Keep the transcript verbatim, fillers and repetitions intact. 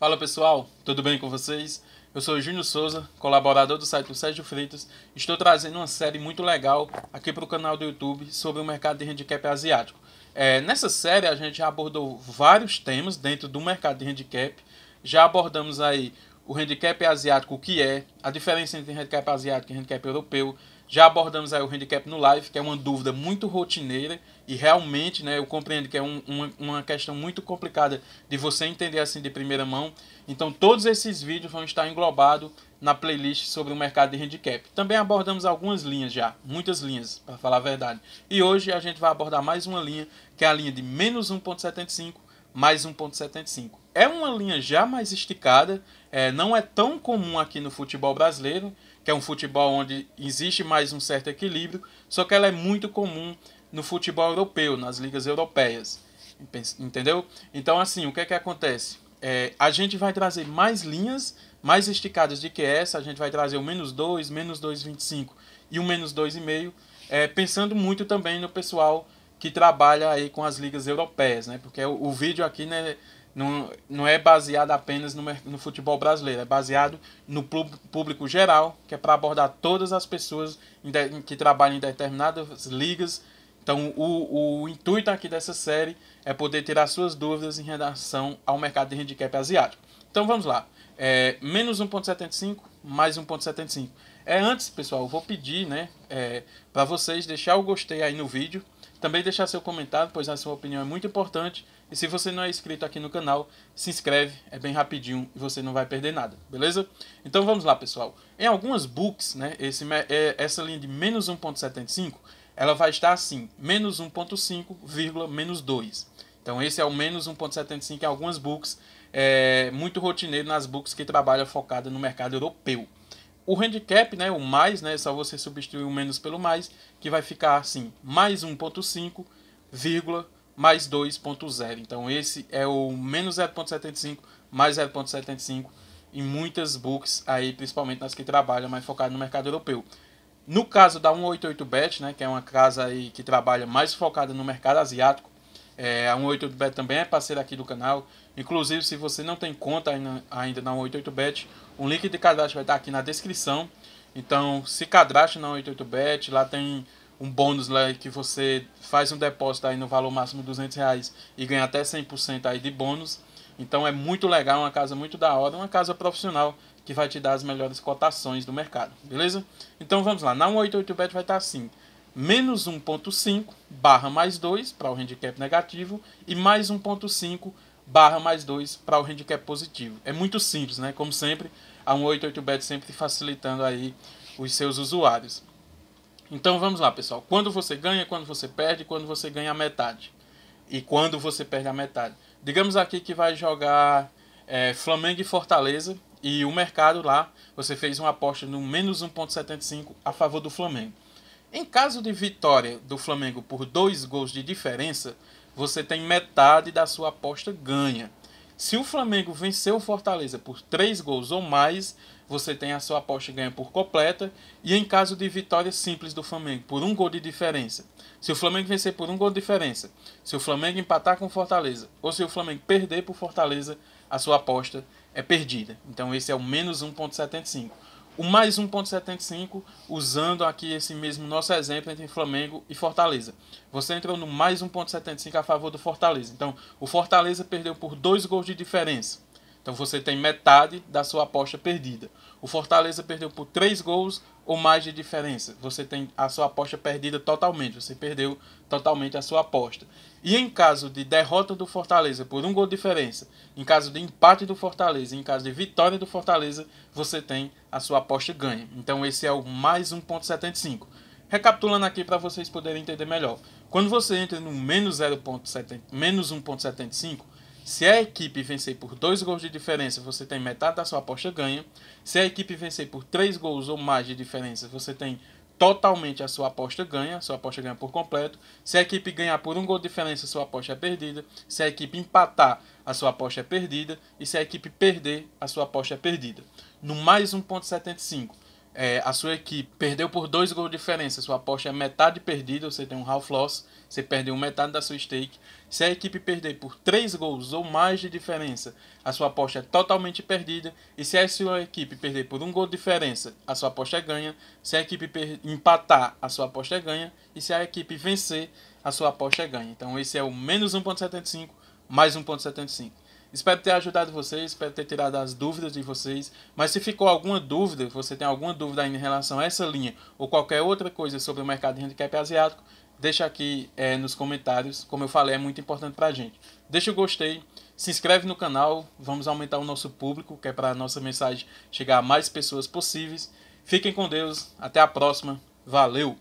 Fala pessoal, tudo bem com vocês? Eu sou o Júnior Souza, colaborador do site do Sérgio Freitas. Estou trazendo uma série muito legal aqui para o canal do YouTube sobre o mercado de handicap asiático. É, nessa série a gente já abordou vários temas dentro do mercado de handicap. Já abordamos aí o handicap asiático, o que é, a diferença entre handicap asiático e handicap europeu. Já abordamos aí o handicap no live, que é uma dúvida muito rotineira e realmente, né, eu compreendo que é um, uma, uma questão muito complicada de você entender assim de primeira mão. Então todos esses vídeos vão estar englobados na playlist sobre o mercado de handicap. Também abordamos algumas linhas já, muitas linhas, para falar a verdade. E hoje a gente vai abordar mais uma linha, que é a linha de menos um ponto setenta e cinco, mais um ponto setenta e cinco. É uma linha já mais esticada, é, não é tão comum aqui no futebol brasileiro, que é um futebol onde existe mais um certo equilíbrio, só que ela é muito comum no futebol europeu, nas ligas europeias, entendeu? Então, assim, o que é que acontece? É, a gente vai trazer mais linhas, mais esticadas do que essa, a gente vai trazer o menos dois, menos dois vírgula vinte e cinco e o menos dois vírgula cinco, é, pensando muito também no pessoal que trabalha aí com as ligas europeias, né? Porque o, o vídeo aqui, né, não, não é baseado apenas no, no futebol brasileiro, é baseado no público geral, que é para abordar todas as pessoas de, que trabalham em determinadas ligas. Então o, o intuito aqui dessa série é poder tirar suas dúvidas em relação ao mercado de handicap asiático. Então vamos lá, é, menos um ponto setenta e cinco, mais um ponto setenta e cinco. É, antes, pessoal, eu vou pedir, né, é, para vocês deixar o gostei aí no vídeo. Também deixar seu comentário, pois a sua opinião é muito importante. E se você não é inscrito aqui no canal, se inscreve, é bem rapidinho e você não vai perder nada, beleza? Então vamos lá, pessoal. Em algumas books, né, esse, essa linha de menos um ponto setenta e cinco, ela vai estar assim, menos um ponto cinco, menos dois. Então esse é o menos um ponto setenta e cinco em algumas books, é muito rotineiro nas books que trabalha focada no mercado europeu. O handicap, né, o mais, né, só você substituir o menos pelo mais, que vai ficar assim, mais um ponto cinco, mais dois ponto zero. Então esse é o menos zero ponto setenta e cinco, mais zero ponto setenta e cinco, em muitas books, aí, principalmente nas que trabalham mais focado no mercado europeu. No caso da um oito oito bet, né, que é uma casa aí que trabalha mais focada no mercado asiático, é, a um oito oito bet também é parceira aqui do canal. Inclusive, se você não tem conta ainda, ainda na um oito oito bet, o link de cadastro vai estar aqui na descrição. Então, se cadastre na um oito oito bet, lá tem um bônus lá que você faz um depósito aí no valor máximo de duzentos reais e ganha até cem por cento aí de bônus. Então, é muito legal, uma casa muito da hora, uma casa profissional que vai te dar as melhores cotações do mercado, beleza? Então, vamos lá. Na um oito oito bet vai estar assim, menos um ponto cinco barra mais dois para o handicap negativo e mais um ponto cinco barra mais dois para o handicap positivo. É muito simples, né? Como sempre, a um oito oito bet sempre facilitando aí os seus usuários. Então vamos lá, pessoal. Quando você ganha, quando você perde, quando você ganha a metade e quando você perde a metade. Digamos aqui que vai jogar é, Flamengo e Fortaleza e o mercado lá, você fez uma aposta no menos um ponto setenta e cinco a favor do Flamengo. Em caso de vitória do Flamengo por dois gols de diferença, você tem metade da sua aposta ganha. Se o Flamengo venceu o Fortaleza por três gols ou mais, você tem a sua aposta ganha por completa. E em caso de vitória simples do Flamengo por um gol de diferença, se o Flamengo vencer por um gol de diferença, se o Flamengo empatar com o Fortaleza ou se o Flamengo perder por Fortaleza, a sua aposta é perdida. Então esse é o menos um ponto setenta e cinco. O mais um ponto setenta e cinco, usando aqui esse mesmo nosso exemplo entre Flamengo e Fortaleza. Você entrou no mais um ponto setenta e cinco a favor do Fortaleza. Então, o Fortaleza perdeu por dois gols de diferença. Então, você tem metade da sua aposta perdida. O Fortaleza perdeu por três gols ou mais de diferença. Você tem a sua aposta perdida totalmente. Você perdeu totalmente a sua aposta. E em caso de derrota do Fortaleza por um gol de diferença, em caso de empate do Fortaleza, em caso de vitória do Fortaleza, você tem a sua aposta ganha. Então esse é o mais um ponto setenta e cinco. Recapitulando aqui para vocês poderem entender melhor. Quando você entra no menos um ponto setenta e cinco, se a equipe vencer por dois gols de diferença, você tem metade da sua aposta ganha. Se a equipe vencer por três gols ou mais de diferença, você tem totalmente a sua aposta ganha, a sua aposta ganha por completo. Se a equipe ganhar por um gol de diferença, a sua aposta é perdida. Se a equipe empatar, a sua aposta é perdida. E se a equipe perder, a sua aposta é perdida. No mais um ponto setenta e cinco, é, a sua equipe perdeu por dois gols de diferença, sua aposta é metade perdida, você tem um half loss, você perdeu metade da sua stake. Se a equipe perder por três gols ou mais de diferença, a sua aposta é totalmente perdida. E se a sua equipe perder por um gol de diferença, a sua aposta é ganha. Se a equipe empatar, a sua aposta é ganha. E se a equipe vencer, a sua aposta é ganha. Então esse é o menos um ponto setenta e cinco, mais um ponto setenta e cinco. Espero ter ajudado vocês, espero ter tirado as dúvidas de vocês. Mas se ficou alguma dúvida, você tem alguma dúvida ainda em relação a essa linha ou qualquer outra coisa sobre o mercado de handicap asiático, deixa aqui é, nos comentários. Como eu falei, é muito importante pra gente. Deixa o gostei, se inscreve no canal, vamos aumentar o nosso público, que é para a nossa mensagem chegar a mais pessoas possíveis. Fiquem com Deus, até a próxima, valeu!